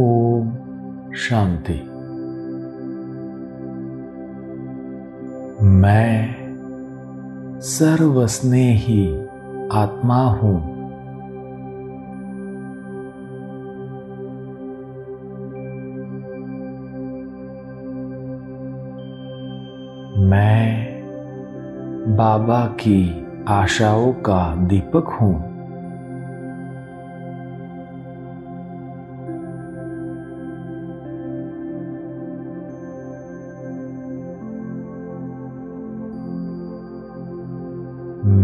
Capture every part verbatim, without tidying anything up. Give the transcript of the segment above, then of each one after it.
ओम शांति। मैं सर्वस्नेही आत्मा हूं। मैं बाबा की आशाओं का दीपक हूं।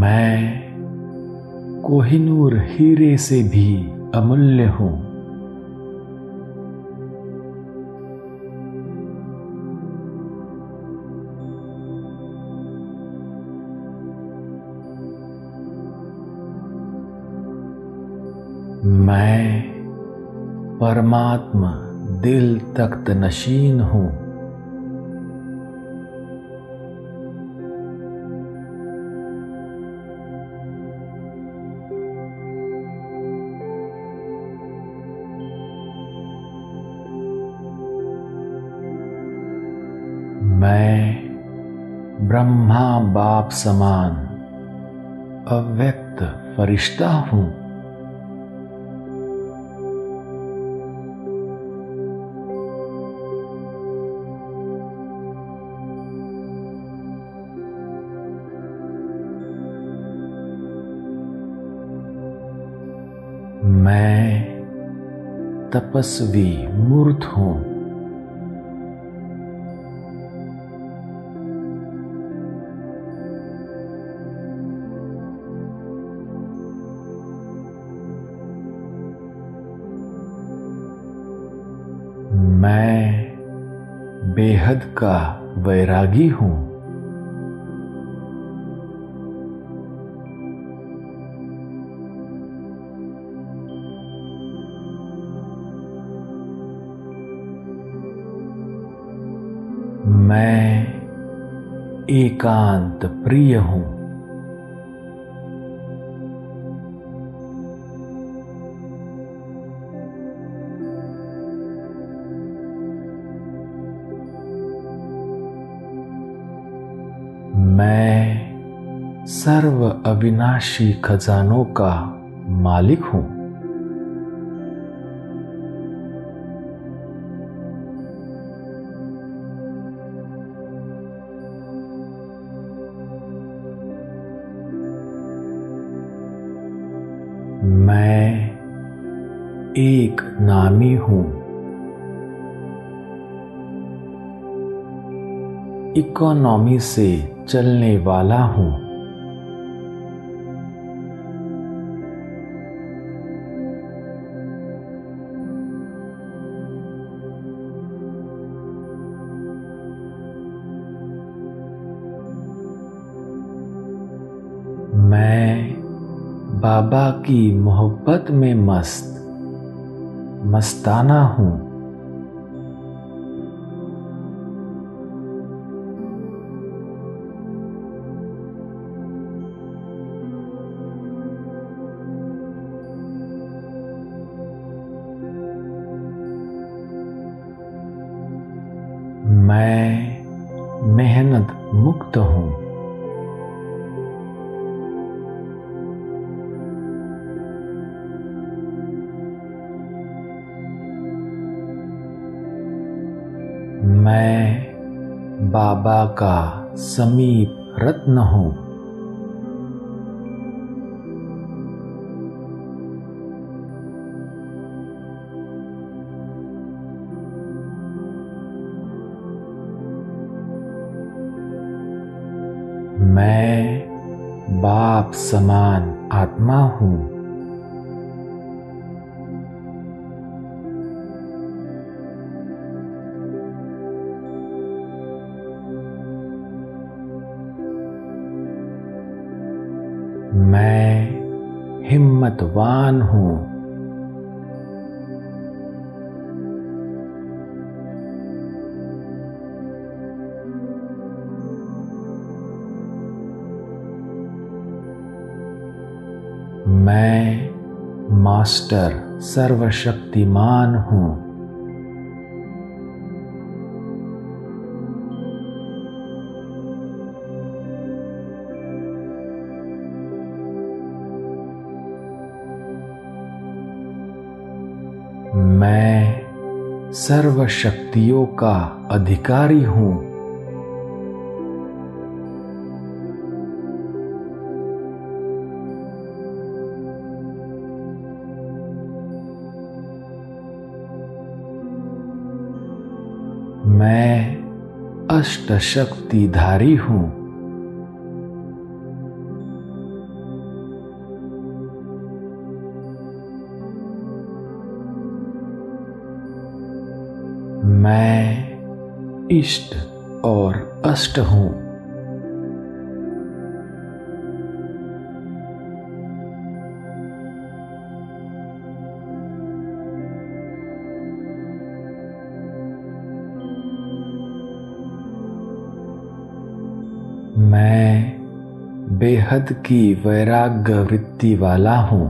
मैं कोहिनूर हीरे से भी अमूल्य हूं। मैं परमात्मा दिल तख्त नशीन हूं। मैं ब्रह्मा बाप समान अव्यक्त फरिश्ता हूं। मैं तपस्वी मूर्त हूं। मैं बेहद का वैरागी हूं। मैं एकांत प्रिय हूं। मैं सर्व अविनाशी खजानों का मालिक हूं। मैं एक नामी हूं। इकोनॉमी से चलने वाला हूं। मैं बाबा की मोहब्बत में मस्त मस्ताना हूं। मैं मेहनत मुक्त हूं। मैं बाबा का समीप रत्न हूं। मैं बाप समान आत्मा हूं। मैं हिम्मतवान हूं। मैं मास्टर सर्वशक्तिमान हूं। मैं सर्व शक्तियों का अधिकारी हूं। मैं अष्ट शक्तिधारी हूं। मैं इष्ट और अष्ट हूं। मैं बेहद की वैराग्य वृत्ति वाला हूं।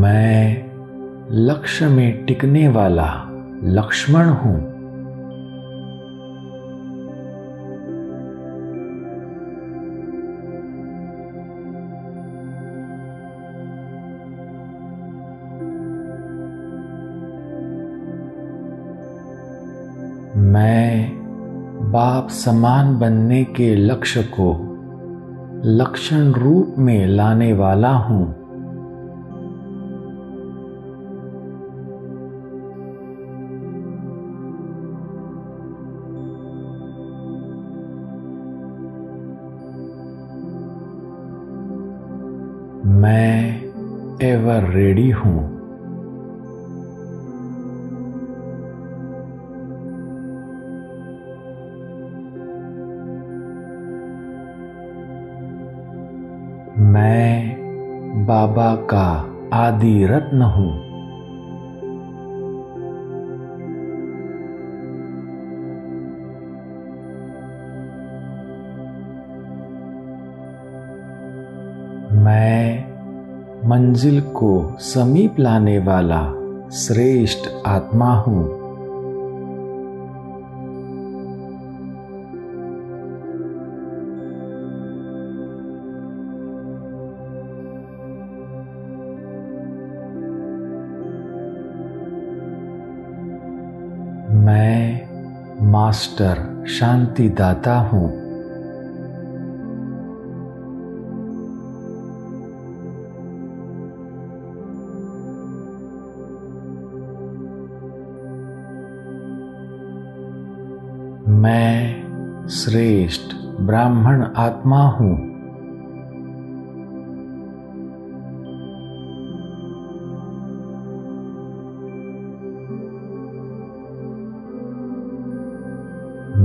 मैं लक्ष्य में टिकने वाला लक्ष्मण हूं। मैं बाप समान बनने के लक्ष्य को लक्षण रूप में लाने वाला हूं। मैं एवर रेडी हूं। मैं बाबा का आदि रत्न हूं। मैं मंजिल को समीप लाने वाला श्रेष्ठ आत्मा हूं। मैं मास्टर शांतिदाता हूं। मैं श्रेष्ठ ब्राह्मण आत्मा हूं।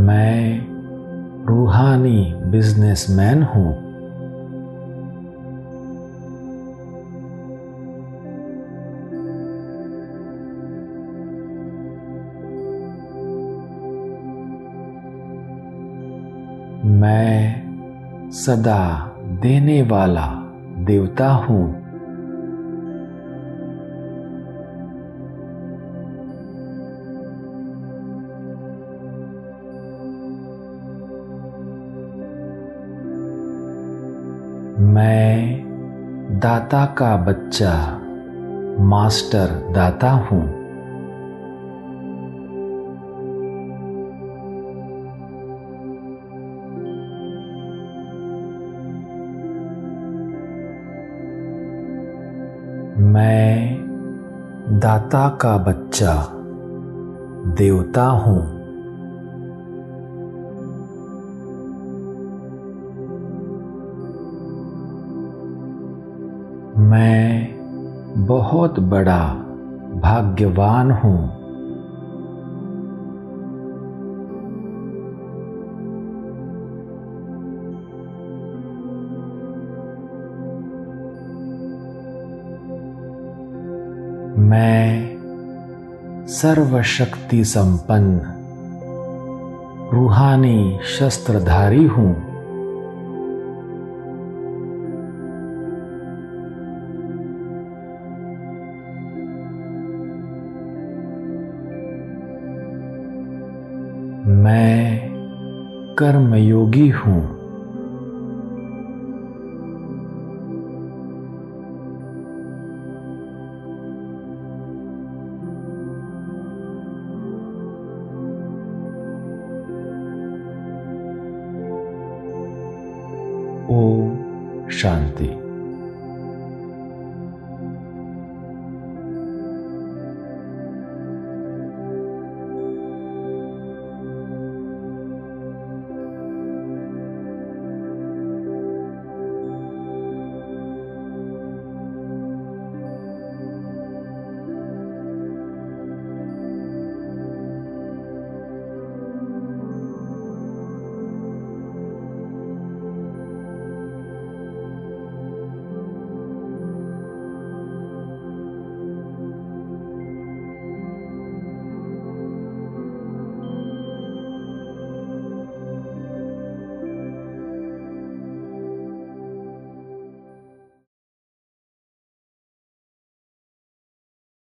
मैं रूहानी बिजनेसमैन हूं। मैं सदा देने वाला देवता हूं। मैं दाता का बच्चा मास्टर दाता हूं। मैं दाता का बच्चा देवता हूं। मैं बहुत बड़ा भाग्यवान हूं। मैं सर्वशक्ति संपन्न रूहानी शस्त्रधारी हूं। मैं कर्मयोगी हूं। ओम शांति।